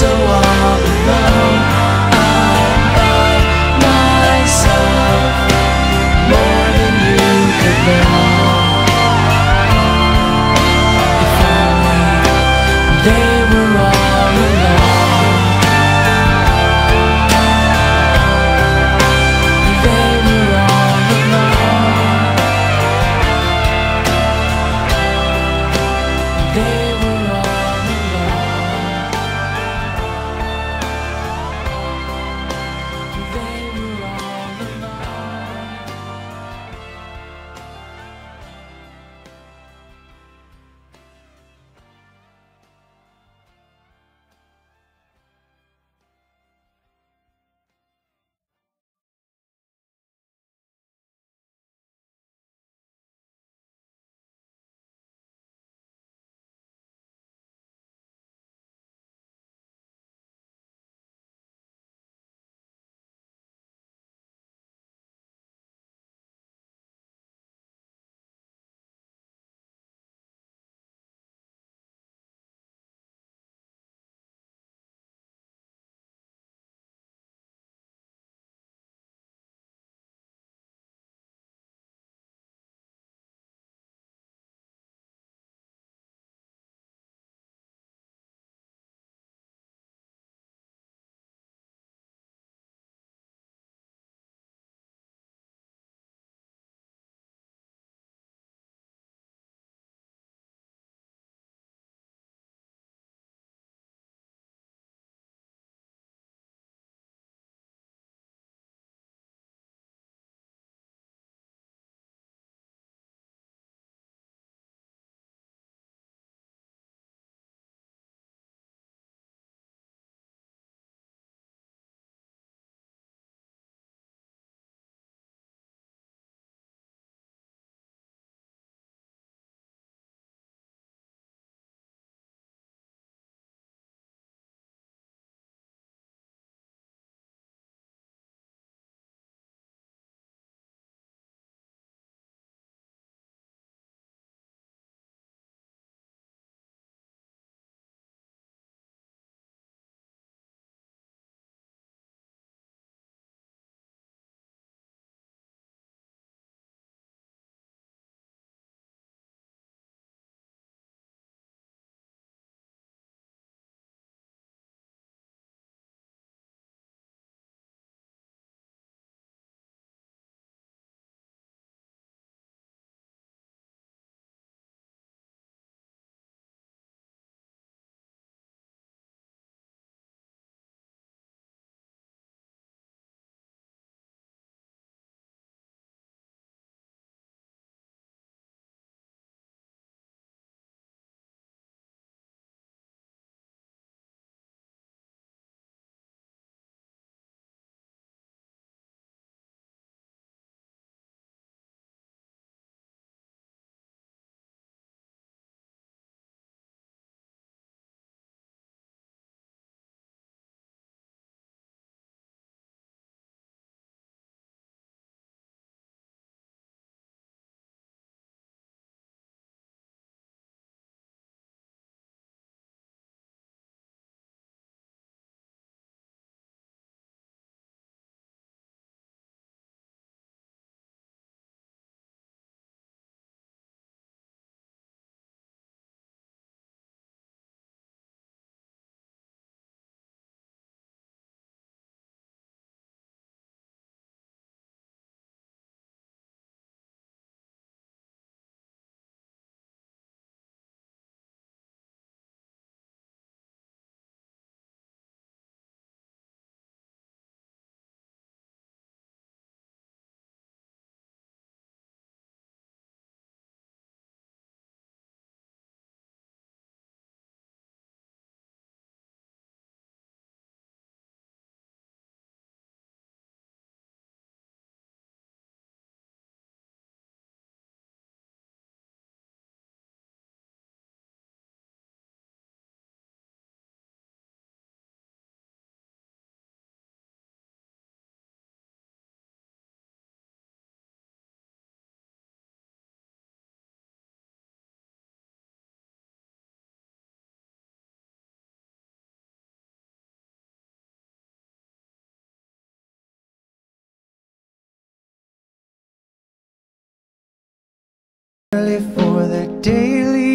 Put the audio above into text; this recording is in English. So all alone, I'm by myself. Early for the day.